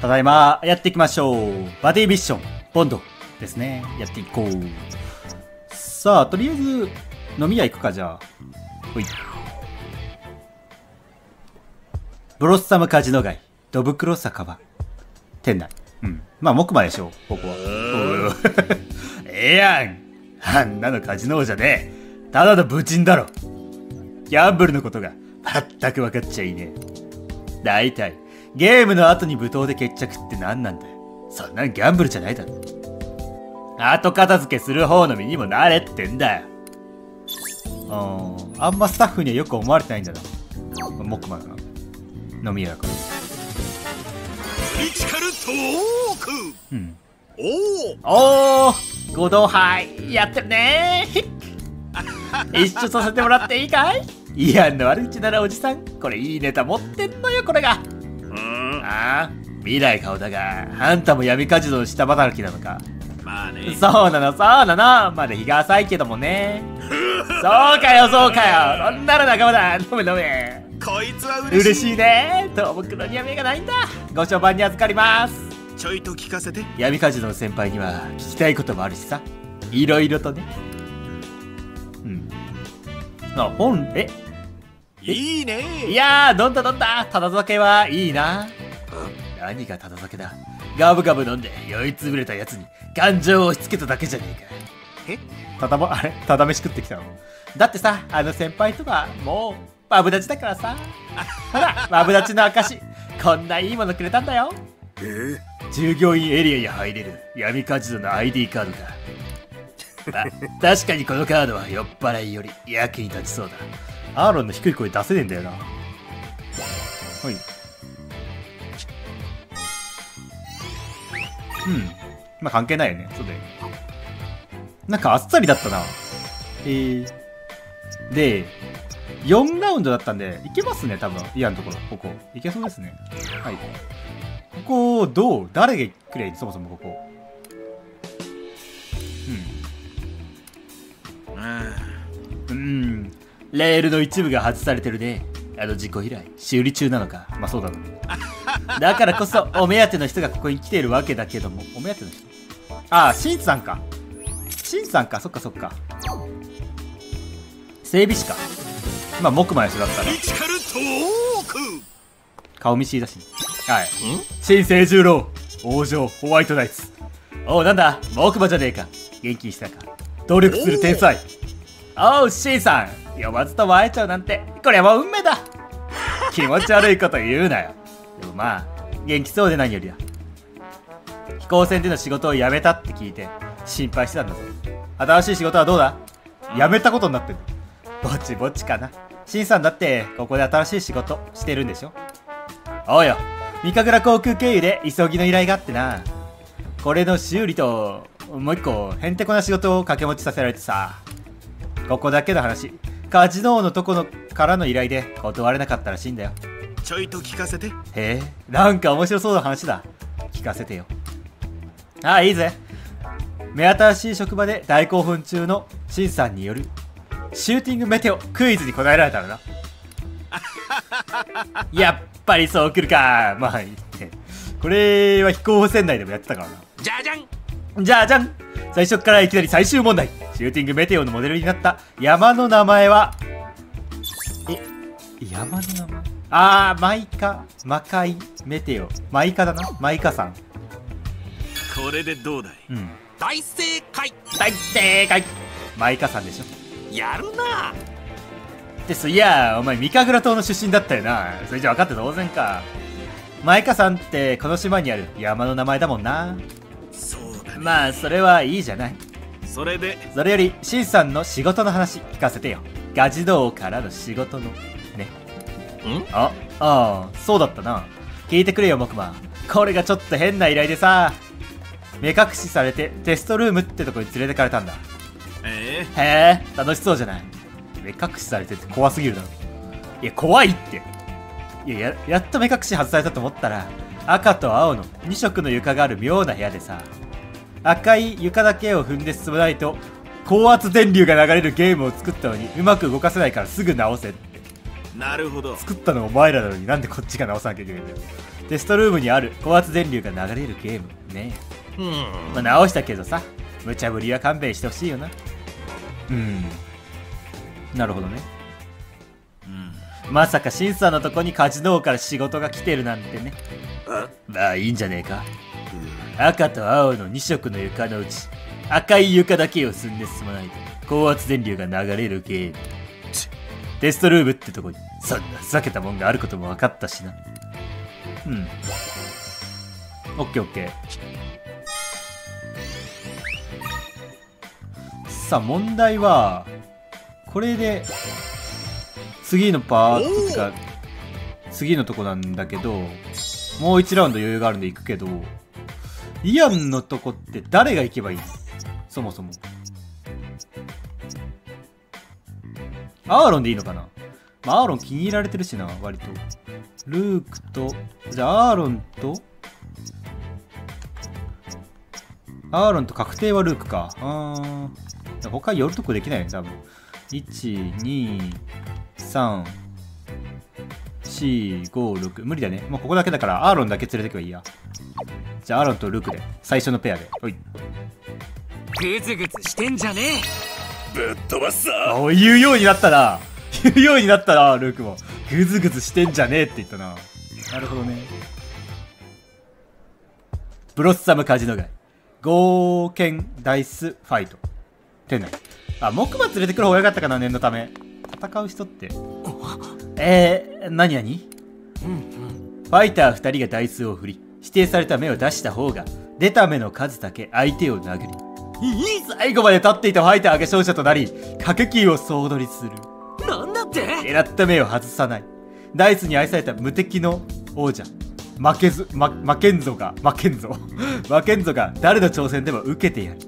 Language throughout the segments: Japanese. ただいま、やっていきましょう。バディミッション、ボンドですね。やっていこう。さあ、とりあえず、飲み屋行くか、じゃあ。ほい。ブロッサムカジノ街、ドブクロ酒場、店内。うん。まあ、木馬でしょう、ここは。ええやん。あんなのカジノじゃねえ。ただの武人だろ。ギャンブルのことが、全く分かっちゃいねえ。大体、ゲームの後に舞踏で決着って何なんだよ。そんなんギャンブルじゃないだろ。後片付けする方の身にもなれってんだよ。あんまスタッフにはよく思われてないんだな。木馬だな。飲み屋だから。うん。おーご同杯やってるねー一緒させてもらっていいかい？いやの悪口ならおじさん、これいいネタ持ってんのよ、これが。ああ、未来顔だが、あんたも闇カジノの下働きなのか。まあね。そうなの、そうなの。まだ日が浅いけどもね。そうかよ、そうかよ。そんなら仲間だ。飲め飲め。こいつは嬉しいね。ともくろには目がないんだ。ご所番に預かります。ちょいと聞かせて。闇カジノの先輩には聞きたいこともあるしさ。いろいろとね。うん。あ、本、いいね。いやー、飲んだ飲んだ。ただ酒はいいな。何がただ酒だ。ガブガブ飲んで酔いつぶれたやつに感情を押し付けただけじゃねえか。え？ただもあれ、ただ飯食ってきたの。だってさ、あの先輩とはもうマブダチだからさ。ほら、マブダチの証。こんないいものくれたんだよ。従業員エリアに入れる闇カジノの ID カードだ。確かにこのカードは酔っ払いより役に立ちそうだ。アーロンの低い声出せねえんだよな。はい。うん。まあ関係ないよね。そうだよ。なんかあっさりだったな。で、4ラウンドだったんで、いけますね、多分。イアのところ、ここ。いけそうですね。はい。ここ、どう？誰がくれ？そもそもここ。レールの一部が外されてるね。あの事故以来、修理中なのか。まあそうだろうね。だからこそ、お目当ての人がここに来ているわけだけども。お目当ての人？ああ、シンさんか。シンさんか、そっかそっか。整備士か。まあ、木馬の人だったら。顔見知りだし、ね。はい。新清十郎、王城、ホワイトナイツ。おう、なんだ、木馬じゃねえか。元気にしたか。努力する天才。おう、シンさん。呼ばずとも会えちゃうなんて、これはもう運命だ。気持ち悪いこと言うなよ。でもまあ、元気そうで何よりだ。飛行船での仕事を辞めたって聞いて心配してたんだぞ。新しい仕事はどうだ？辞めたことになってる。ぼちぼちかな。シンさんだってここで新しい仕事してるんでしょ？おうよ、三日倉航空経由で急ぎの依頼があってな。これの修理ともう一個へんてこな仕事を掛け持ちさせられてさ。ここだけの話、カジノのとこのからの依頼で断れなかったらしいんだよ。ちょいと聞かせて。へえ、なんか面白そうな話だ。聞かせてよ。ああ、いいぜ。目新しい職場で大興奮中のシンさんによるシューティングメテオクイズに答えられたのな。やっぱりそう来るか。まあいいね。これは飛行船内でもやってたからな。じゃじゃんじゃじゃん。最初からいきなり最終問題。シューティングメテオのモデルになった山の名前は？山の名前？ああ、魔界メテオ。マイカだな。マイカさん。これでどうだい？うん。大正解！大正解！マイカさんでしょ。やるなぁ。です、いや、お前、三神楽島の出身だったよな。それじゃ分かって当然か。マイカさんって、この島にある山の名前だもんな。そうだね。まあ、それはいいじゃない。それよりシンさんの仕事の話聞かせてよ。ガジノからの仕事のね。ああそうだったな。聞いてくれよ木馬。これがちょっと変な依頼でさ、目隠しされてテストルームってとこに連れてかれたんだ。へえ、楽しそうじゃない。目隠しされてって怖すぎるだろ。いや怖いって。いや、やっと目隠し外されたと思ったら、赤と青の2色の床がある妙な部屋でさ、赤い床だけを踏んで進まないと高圧電流が流れるゲームを作ったのにうまく動かせないからすぐ直せって。なるほど。作ったのお前らなのになんでこっちが直さなきゃいけないんだよ。テストルームにある高圧電流が流れるゲームね。まあ、直したけどさ、無茶ぶりは勘弁してほしいよな。なるほどね。まさかシンさんのとこにカジノーから仕事が来てるなんてね。まあいいんじゃねえか。赤と青の2色の床のうち赤い床だけを進んで進まないと高圧電流が流れるゲーム、テストルームってとこにそんなふざけたもんがあることも分かったしな。オッケーオッケー。さあ問題はこれで次のパートってか次のとこなんだけど、もう1ラウンド余裕があるんで行くけど、イアンのとこって誰が行けばいいの？そもそもアーロンでいいのかな。まあアーロン気に入られてるしな割と。ルークとじゃあアーロンと確定はルークか。他寄るとこできないよね多分。12345、6無理だね。もうここだけだからアーロンだけ連れてけばいいや。じゃあアーロンとルークで最初のペアで。おいグツグツしてんじゃねえ、ぶっ飛ばすぞ。言うようになったなルークもグズグズしてんじゃねえって言ったな。なるほどね。ブロッサムカジノ街合剣ダイスファイト店内。あ、木馬連れてくる方が良かったかな念のため。戦う人って何ファイター2人がダイスを振り指定された目を出した方が出た目の数だけ相手を殴り、最後まで立っていたファイターが勝者となり賭け金を総取りする。なんだって狙った目を外さないダイスに愛された無敵の王者負けんぞが誰の挑戦でも受けてやる。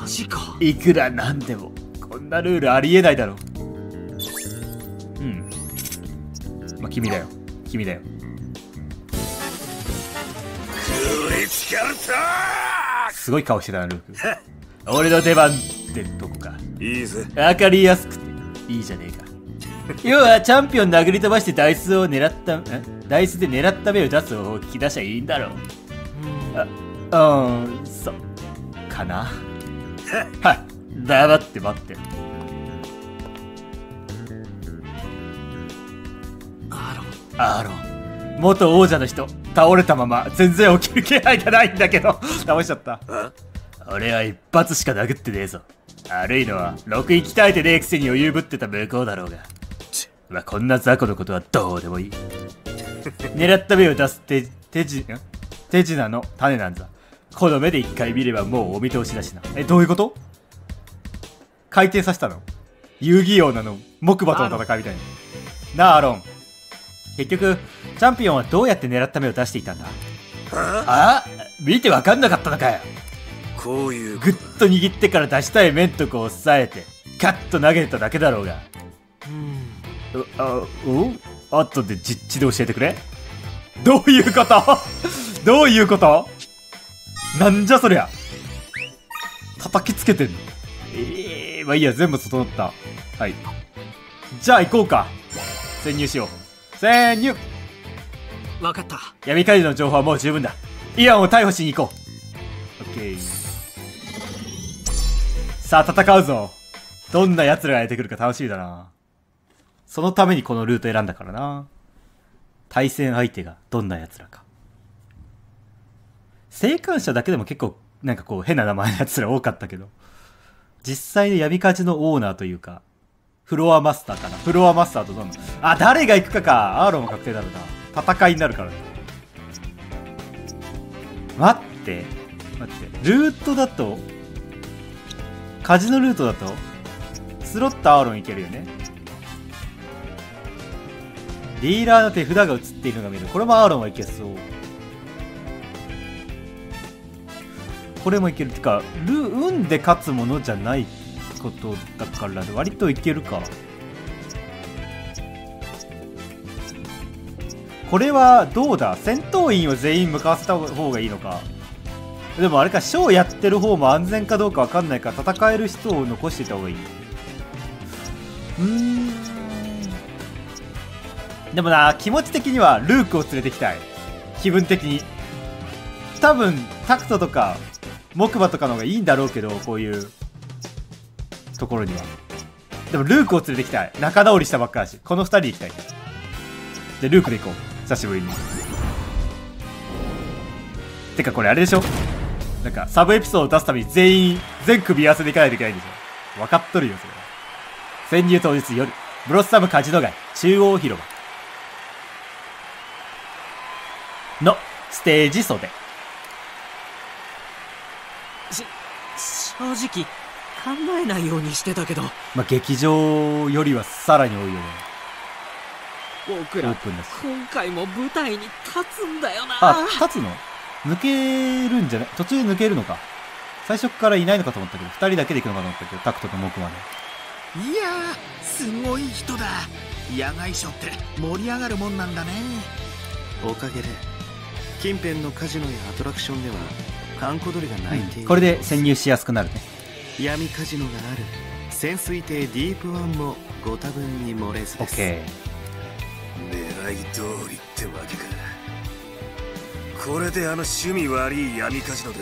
マジか。いくらなんでもこんなルールありえないだろう。まあ君だよ。すごい顔してたなルーク俺の出番ってどこか。いいぜ。分かりやすくていいじゃねえか要はチャンピオン殴り飛ばしてダイスで狙った目を出す方法を聞き出しゃいいんだろう。そうかなはい黙って待って。アーロン元王者の人倒れたまま全然起きる気配がないんだけど倒しちゃった。俺は一発しか殴ってねえぞ。悪いのは6位鍛えてねえくせに余裕ぶってた向こうだろうが、まあ、こんな雑魚のことはどうでもいい狙った目を出す手品の種なんだ。この目で1回見ればもうお見通しだしな。どういうこと。回転させたの遊戯王なの木馬との戦いみたいな。なあアロン、結局チャンピオンはどうやって狙った目を出していたんだ。見て分かんなかったのかよ。こういうグッと握ってから出したい面とこを押さえてカッと投げただけだろうが。あとで実地で教えてくれ。どういうことどういうこと。なんじゃそりゃ。叩きつけてんの。まあいいや、全部整った。はいじゃあ行こうか。潜入しよう。潜入。分かった。闇カジノの情報はもう十分だ。イアンを逮捕しに行こう。オッケー。さあ戦うぞ。どんなやつらが出てくるか楽しみだな。そのためにこのルート選んだからな。対戦相手がどんなやつらか。生還者だけでも結構なんかこう変な名前のやつら多かったけど、実際の闇カジのオーナーというかフロアマスターかな。フロアマスターとどんな誰が行くかか。アーロンも確定だろうな。戦いになるからね。待ってルートだとカジノルートだとスロットアーロンいけるよね。ディーラーの手札が映っているのが見える。これもアーロンはいけそう。これもいけるってか運で勝つものじゃないことだから割といけるか。これはどうだ。戦闘員を全員向かわせた方がいいのか。でもあれか、ショーやってる方も安全かどうかわかんないから戦える人を残していた方がいい。でもな、気持ち的にはルークを連れてきたい。気分的に多分タクトとか木馬とかの方がいいんだろうけど、こういうところには。でもルークを連れてきたい。仲直りしたばっかだし、この2人で行きたい。でルークで行こう、久しぶりに。てかこれあれでしょ、なんかサブエピソードを出すために全組み合わせで行かないといけないんでしょ。分かっとるよそれは。潜入当日夜、ブロッサムカジノ街中央広場のステージ袖。正直考えないようにしてたけど、まあ劇場よりはさらに多いよね。僕ら今回も舞台に立つんだよな。あ、立つの？抜けるんじゃない？途中で抜けるのか。最初からいないのかと思ったけど、2人だけで行くのかと思ったけど、タクトとモクまで。いやー、すごい人だ。野外ショーって盛り上がるもんなんだね。おかげで近辺のカジノやアトラクションでは閑古鳥が鳴いている、これで潜入しやすくなるね。闇カジノがある潜水艇ディープワンもご多分に漏れずです。狙い通りってわけか。これであの趣味悪い闇カジノで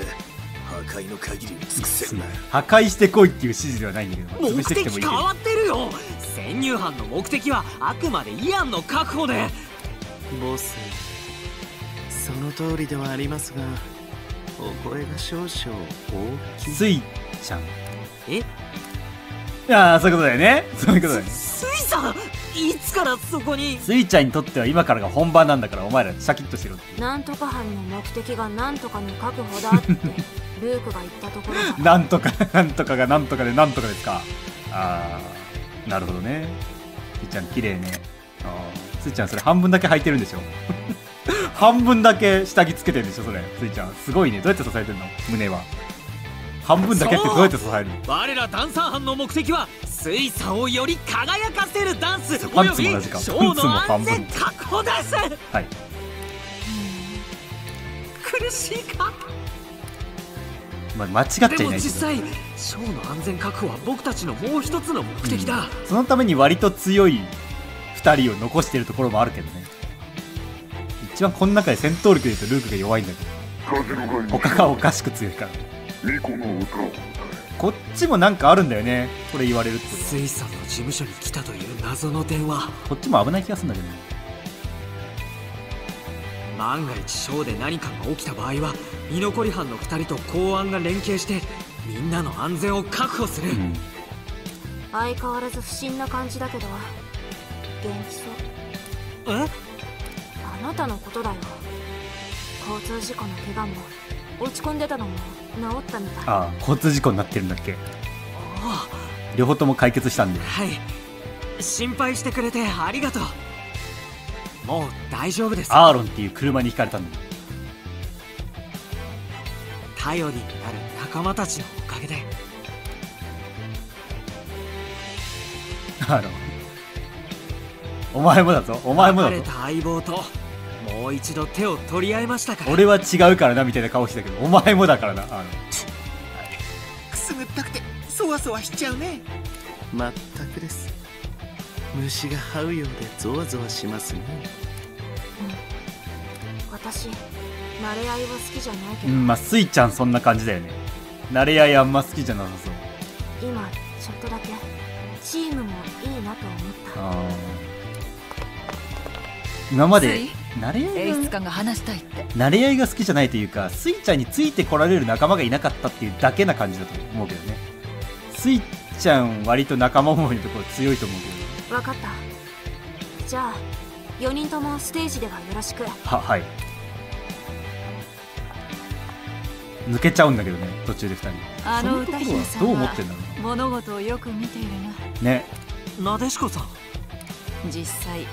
破壊の限りを尽くせるな。破壊してこいっていう指示ではないんだけど、目的変わってるよ。潜入班の目的はあくまでイアンの確保で。ボス、その通りではありますが、お声が少々大きい。スイちゃん。え、ああ、そういうことだよね。そういうことだよね。スイさん、いつからそこに。スイちゃんにとっては今からが本番なんだから、お前らシャキッとしろって。なんとか班の目的がなんとかの確保だってルークが言ったところなんとかなんとかがなんとかでなんとかですか。ああ、なるほどね。スイちゃん綺麗ね。あ、スイちゃんそれ半分だけ履いてるんでしょ半分だけ下着つけてるんでしょそれ。スイちゃんすごいね。どうやって支えてるの、胸は。半分だけってどうやって支えるの。我らダンサー班の目的は水産をより輝かせるダンスおよびショーの安全確保です。はい、苦しいか、まあ、間違っちゃいないけど。でも実際ショーの安全確保は僕たちのもう一つの目的だ、うん、そのために割と強い2人を残しているところもあるけどね。一番この中で戦闘力で言うとルークが弱いんだけど、他がおかしく強いから。こっちもなんかあるんだよね、これ言われるってこと。スイさんの事務所に来たという謎の電話。こっちも危ない気がするんだけどね。万が一ショーで何かが起きた場合は居残り班の2人と公安が連携してみんなの安全を確保する、うん、相変わらず不審な感じだけど元気そう。え、あなたのことだよ。交通事故の怪我も落ち込んでたのも治ったみたい。ああ、交通事故になってるんだっけ。ああ、両方とも解決したんで。はい、心配してくれてありがとう。もう大丈夫です。アーロンっていう車にひかれたんだ。頼りになる仲間たちのおかげで。アーロン、お前もだぞ、お前もだぞ。別れた相棒ともう一度手を取り合いましたから。俺は違うからなみたいな顔してたけど、お前もだからな。くすぐったくてそわそわしちゃうね。まったくです。虫が這うようでゾワゾワしますね、うん、私慣れ合いは好きじゃないけど、うん、まあスイちゃんそんな感じだよね。慣れ合いあんま好きじゃなさそう。今ちょっとだけチームもいいなと思った。あ、今まで慣れ合いが好きじゃないというか、スイちゃんについてこられる仲間がいなかったっていうだけな感じだと思うけどね。スイちゃん割と仲間思いのところ強いと思うけど。分かった、じゃあ4人ともステージではよろしく。は、はい、抜けちゃうんだけどね途中で2人。あの歌姫さんはどう思ってんだろう。物事をよく見ているなね。なでしこさん、実際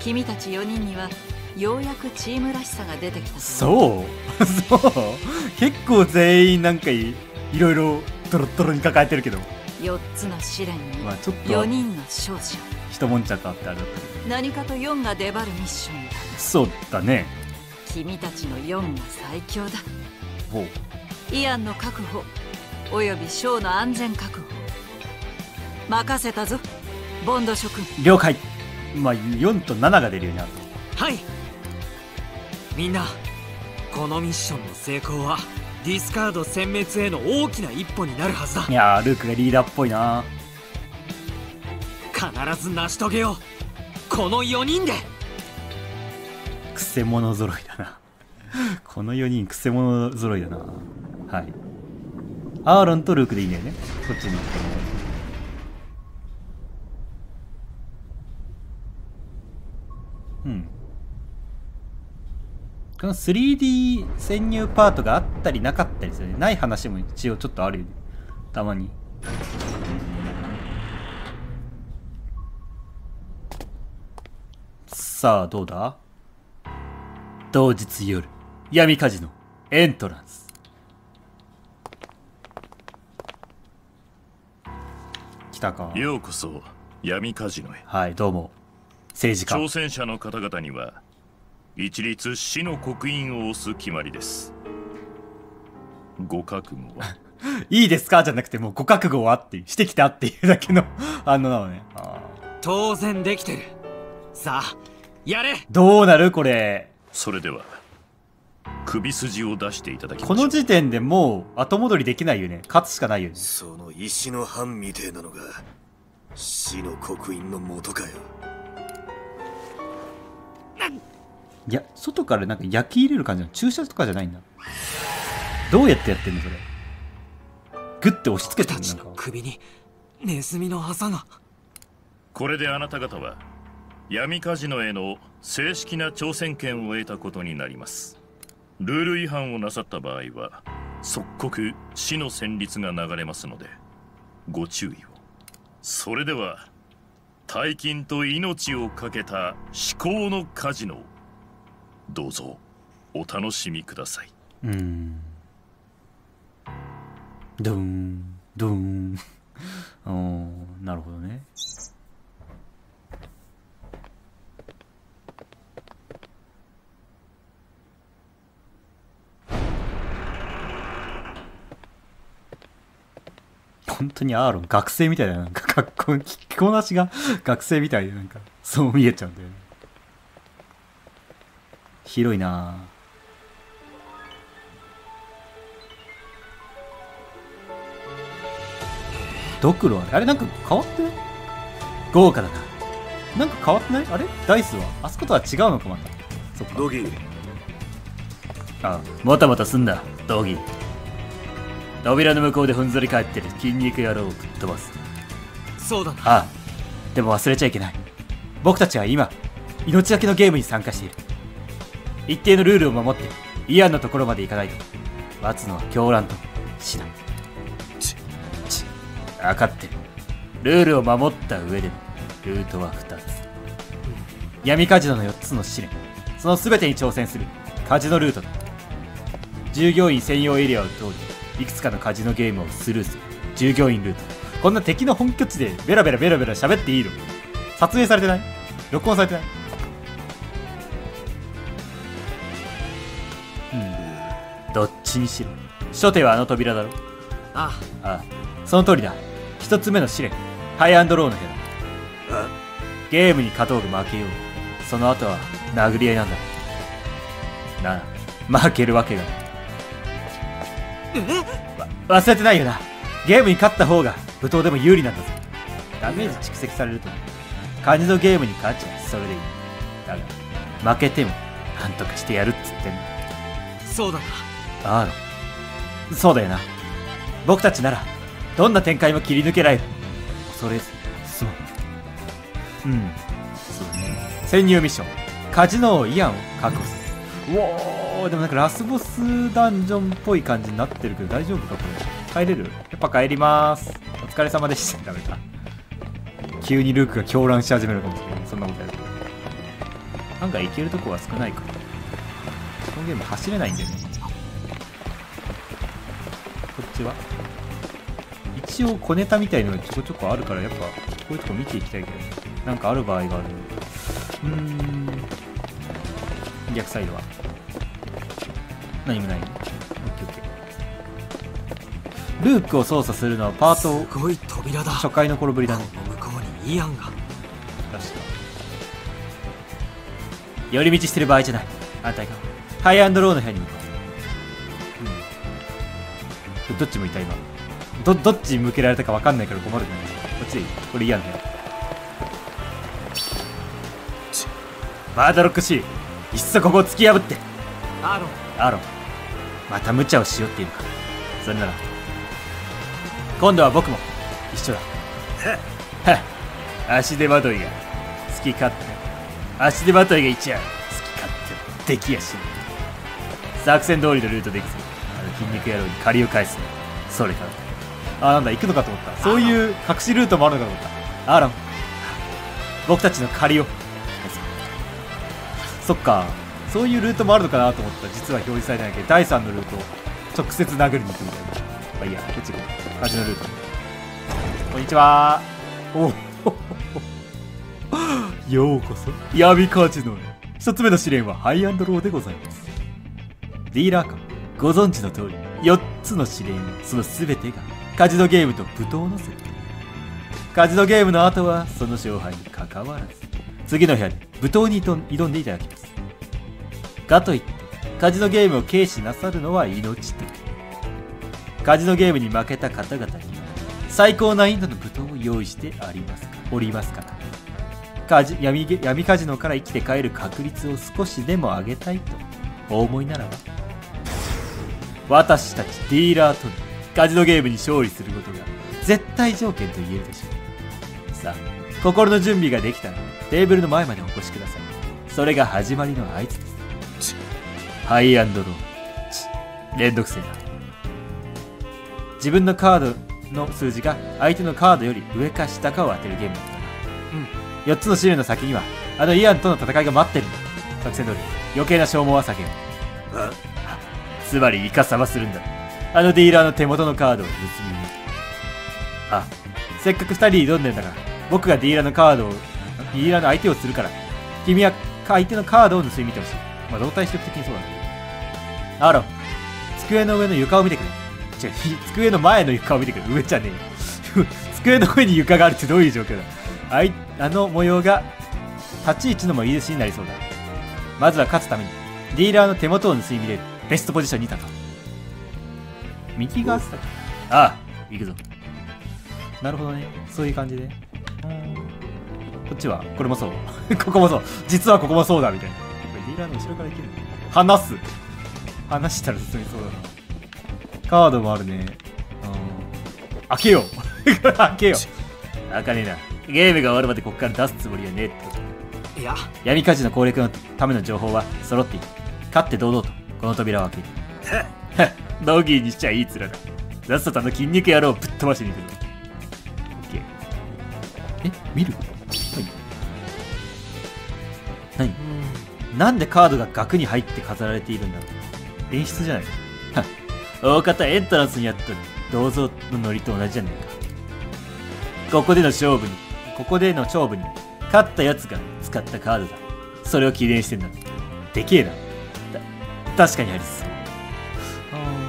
君たち4人にはようやくチームらしさが出てきた。そうそう、結構全員なんかいろいろドロッドロに抱えてるけど、4つの試練に4人の勝者、ひともんちゃったってあれだった。何かと4が出張るミッションだ。そうだね、君たちの4が最強だ。ほう、イアンの確保およびショーの安全確保、任せたぞボンド諸君。了解。まあ4と7が出るようになる。はい、みんな、このミッションの成功はディスカード殲滅への大きな一歩になるはずだ。いやー、ルークがリーダーっぽいな。必ず成し遂げよう、この4人で。くせ者揃いだなこの4人くせ者揃いだな。はい、アーロンとルークでいいんだよね、こっちに行っても。うん、この 3D 潜入パートがあったりなかったりですよね。ない話も一応ちょっとあるよね、たまに。さあどうだ。同日夜、闇カジノエントランス。来たか。ようこそ闇カジノへ。はい、どうも。挑戦者の方々には一律死の刻印を押す決まりです。ご覚悟はいいですかじゃなくて、もうご覚悟はっていう、してきたっていうだけのあのなのね。当然できてる。さあやれ。どうなるこれ。それでは首筋を出していただきましょう。この時点でもう後戻りできないよね、勝つしかないよね。その石の版みてえなのが死の刻印の元かよ。いや、外からなんか焼き入れる感じの注射とかじゃないんだ。どうやってやってんのそれ。グッて押し付けたんだ。僕たちの首にネズミの朝が。これであなた方は闇カジノへの正式な挑戦権を得たことになります。ルール違反をなさった場合は即刻死の旋律が流れますのでご注意を。それでは大金と命をかけた至高のカジノ、どうぞお楽しみください。ドンドンなるほどね。本当にアーロン学生みたいだよ。なんか格好、着こなしが学生みたいで、なんかそう見えちゃうんだよね。広いなあ。ドクロあれなんか変わってない？豪華だな。なんか変わってない？あれダイスはあそことは違うのかまた。そっか。ドギー。あ、もたもたすんな、ドギー。扉の向こうでふんぞり返ってる筋肉野郎をぶっ飛ばす。そうだな。ああ、でも忘れちゃいけない。僕たちは今、命がけのゲームに参加している。一定のルールを守ってイアンのところまで行かないと待つのは狂乱と死だ。分かってる。ルールを守った上でのルートは2つ、闇カジノの4つの試練、その全てに挑戦するカジノルートだ。従業員専用エリアを通りいくつかのカジノゲームをスルーする従業員ルート。こんな敵の本拠地でベラベラベラベラ喋っていいの？撮影されてない？録音されてない？どっちにしろ初手はあの扉だろ。ああ、ああ、その通りだ。一つ目の試練、ハイアンドローの部屋だ。ゲームに勝とうが負けよう、その後は殴り合いなんだ。なあ、負けるわけがない。忘れてないよな。ゲームに勝った方が武闘でも有利なんだぞ。ダメージ蓄積されるとカジノゲームに勝っちゃう、それでいい。だが負けてもなんとかしてやるっつってんの。そうだな。ああ、そうだよな。僕たちならどんな展開も切り抜けられる。恐れずすまん。うん、そうだね。潜入ミッション、カジノ王イアンを確保する。うおー、でもなんかラスボスダンジョンっぽい感じになってるけど大丈夫かこれ。帰れる？やっぱ帰ります。お疲れ様でした。ダメか、急にルークが狂乱し始めるかもしれない。そんなことやると案外いけるとこは少ないから、このゲーム走れないんだよね。こっちは一応小ネタみたいのがちょこちょこあるから、やっぱこういうとこ見ていきたいけど、なんかある場合がある。逆サイドは何もない。オッケーオッケー。ルークを操作するのはパート初回の頃ぶりだね。向こうにイアンが。確か寄り道してる場合じゃない。反対側。ハイアンドローの部屋に向かう。うん、どっち向いた今。どっち向けられたか分かんないから困るじゃないですか。こっちでいい。これ嫌な部屋。バードロック C、 いっそここを突き破って。アロン、また無茶をしようっていうのか。それなら今度は僕も一緒だ。足手まといが好き勝手、足手まといが一夜好き勝手できやしない。作戦通りのルートで行くぞ。あの筋肉野郎に借りを返すね。それから、あ、なんだ、行くのかと思った。そういう隠しルートもあるのかと思った。アロン、僕たちの借りを。そっか、そういうルートもあるのかなと思った。実は表示されないけど、第3のルートを直接殴りに行くみたいな。まあいいや、こっち行こう。カジノルート。こんにちは。おようこそ闇カジノへ。一つ目の試練はハイアンドローでございます。ディーラーか、ご存知の通り4つの試練、その全てがカジノゲームと舞踏の設定。カジノゲームの後はその勝敗に関わらず、次の部屋に舞踏に挑んでいただきます。かといってカジノゲームを軽視なさるのは命的。カジノゲームに負けた方々には最高難易度の舞踏を用意しておりますから、闇カジノから生きて帰る確率を少しでも上げたいとお思いならば、私たちディーラーとカジノゲームに勝利することが絶対条件と言えるでしょう。さあ、心の準備ができたらテーブルの前までお越しください。それが始まりの合図です。ハイアンドロー。めんどくせえな。自分のカードの数字が相手のカードより上か下かを当てるゲームだったな。4つの試練の先にはあのイアンとの戦いが待ってるんだ。作戦通り余計な消耗は避けよう。つまりイカサマするんだ。あのディーラーの手元のカードを盗みに。あ、せっかく2人挑んでんだから、僕がディーラーの相手をするから、君は相手のカードを盗み見てほしい。まあ動体視力的にそうだね。アロン、机の上の床を見てくれ。違う、机の前の床を見てくれ。上じゃねえよ。机の上に床があるってどういう状況だ。あの模様が立ち位置のもいい印になりそうだ。まずは勝つためにディーラーの手元を盗み見れるベストポジションに立とう。右があったっけ。ああ、行くぞ。なるほどね、そういう感じで。こっちはこれもそう。ここもそう。実はここもそうだみたいな。これディーラーの後ろからいける。話したら進みそうだな。カードもあるね。開けよう。開けよう。開かねえな。ゲームが終わるまでここから出すつもりはねえって。いや、闇カジノ攻略のための情報は揃っている。勝って堂々とこの扉を開ける。ドギーにしちゃいい面だ。ラストさんの筋肉野郎をぶっ飛ばしに行くぞ。オッケー。え、見る。はい。何なんでカードが額に入って飾られているんだろう。演出じゃない。大方エントランスにあった銅像のノリと同じじゃないか。ここでの勝負に勝ったやつが使ったカードだ。それを記念してんだ。でけえな。確かにありそう。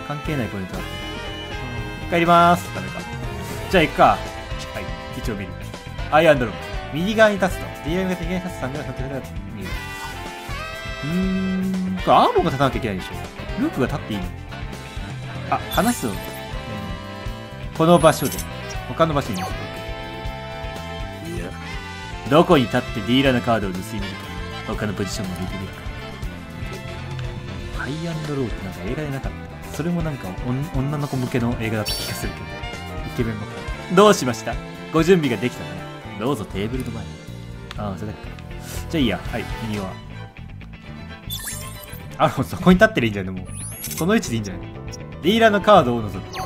関係ないコメントあった。帰りまーす。ダメか。じゃあ行くか。はい。一応見る。アイアンドロー。右側に立つと。DM が手に立つ3ぐらいの手札が見える。これアーロンが立たなきゃいけないでしょ。ルークが立っていいの。あ、話すぞ。この場所で。他の場所に。どこに立ってディーラーのカードを盗み見るか、他のポジションもできるか。ハイアンドローってなんか映画でなかった。それもなんか女の子向けの映画だった気がするけど。イケメンもどうしました。ご準備ができたのでどうぞテーブルの前に。ああ、それだけか。じゃあいいや。はい、右はアロン、そこに立ってりゃいいんじゃないの。もうその位置でいいんじゃないの。ディーラーのカードを覗く。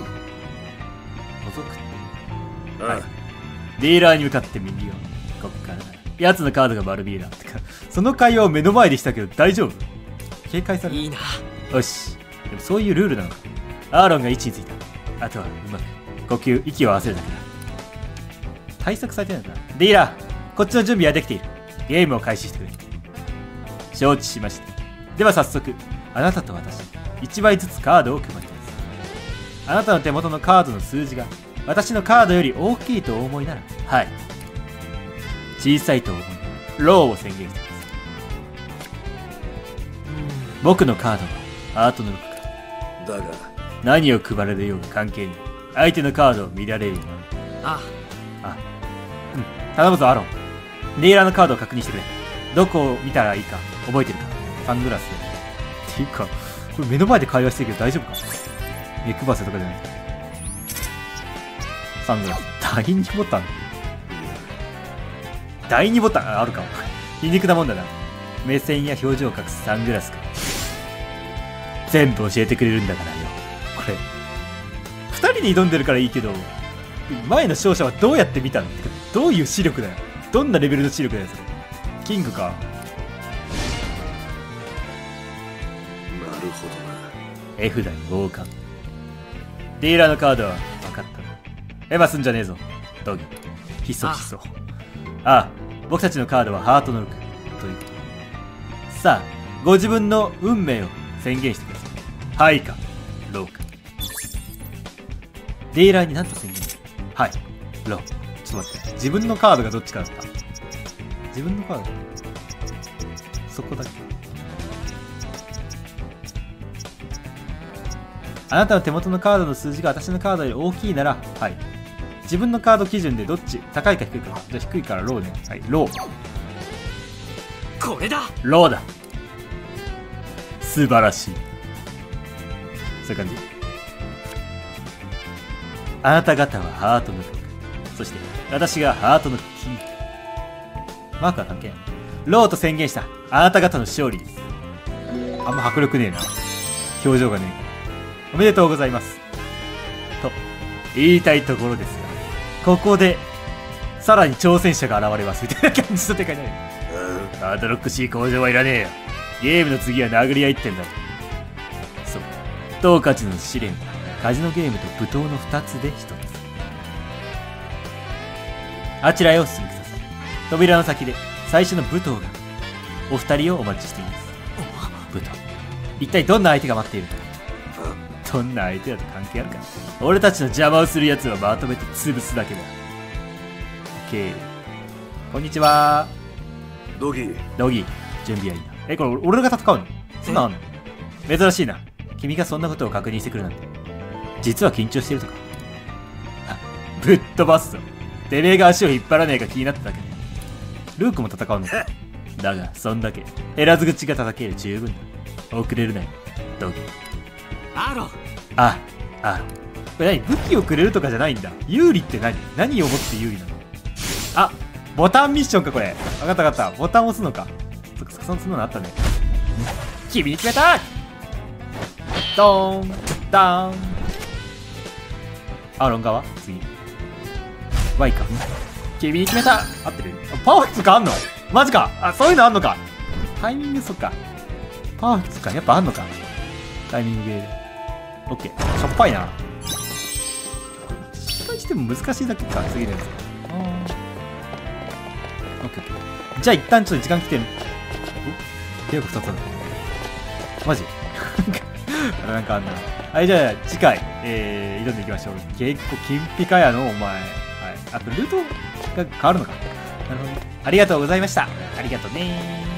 はい、ディーラーに向かって右を。ここからやつのカードが丸見えだ。ってか、その会話を目の前でしたけど大丈夫。警戒される。いいな。よし、でもそういうルールなのか。アーロンが位置についた。あとはうまく呼吸、息を合わせるだけだ。対策されてないんだ。ディーラー、こっちの準備はできている。ゲームを開始してくれ。承知しました。では早速、あなたと私1枚ずつカードを配ります。あなたの手元のカードの数字が私のカードより大きいとお思いなら、はい、小さいと思うローを宣言してください。僕のカードはアートの6だが、何を配られるような関係に相手のカードを見られるようになる。あ、うん。頼むぞ、アロン。ディーラーのカードを確認してくれ。どこを見たらいいか覚えてるか。サングラス。っていうか、これ目の前で会話してるけど大丈夫か？目配せとかじゃない。サングラス。第2ボタン。第2ボタンあるかも。皮肉なもんだな。目線や表情を隠すサングラスか。全部教えてくれるんだからよ。これ、2人に挑んでるからいいけど、前の勝者はどうやって見たの？どういう視力だよ。どんなレベルの視力だよ、それ。キングか。なるほどな。絵札に王冠。ディーラーのカードは分かった。エヴァすんじゃねえぞ。ドギ。ひそひそ。ああ、僕たちのカードはハートの6ということ。さあ、ご自分の運命を宣言してください。はいか、ローか。ディーラーに何と宣言？はい、ロー。ちょっと待って、自分のカードがどっちかだった？自分のカード？そこだけ。あなたの手元のカードの数字が私のカードより大きいなら、はい。自分のカード基準でどっち？高いか低いか。じゃあ低いからローね。はい、ロー。これだ！ローだ！素晴らしい。そういう感じ。あなた方はハートの曲。そして、私がハートのキング。マークは関係ない。ローと宣言した。あなた方の勝利です。あんま迫力ねえな。表情がねえ。おめでとうございます。と、言いたいところですが、ここで、さらに挑戦者が現れます。みたいな感じの手がない。ハードロックしい向上はいらねえよ。ゲームの次は殴り合いってんだ。そう。当カジノの試練は、カジノゲームと舞踏の2つで1つ。あちらへお進みください。扉の先で最初の舞踏が、お二人をお待ちしています。舞踏。一体どんな相手が待っているか。どんな相手だと関係あるか。俺たちの邪魔をする奴はまとめて潰すだけだ。OK。こんにちは。ドギー。ドギー。準備はいいな。え、これ俺が戦うの？そんなのあんの？珍しいな。君がそんなことを確認してくるなんて。実は緊張してるとか。ぶっ飛ばすぞ。てめえが足を引っ張らねえか気になっただけで。ルークも戦うのか。だが、そんだけ。減らず口が叩ける十分だ。遅れるなよ。ドギー。アロン。あ、アロン。これ何？武器をくれるとかじゃないんだ。有利って何？何をもって有利なの？あ、ボタンミッションかこれ。わかったわかった。ボタン押すのか。そんなあったね。君に決めた！ドーン、ダーン。アーロン側？次。Y か。君に決めた！合ってる？パーフェクトかあんの？マジか！あ、そういうのあんのか！タイミングそっか。パーフェクトかやっぱあんのか。タイミングで。オッケー。しょっぱいな。失敗しても難しいだけか。次のやつ。オッケー。じゃあ一旦ちょっと時間来てる。手が2つある。マジなんかあんな。はい、じゃあ次回、挑んでいきましょう。結構、金ピカやの、お前。はい。あと、ルートが変わるのか。なるほどね。ありがとうございました。ありがとうねー。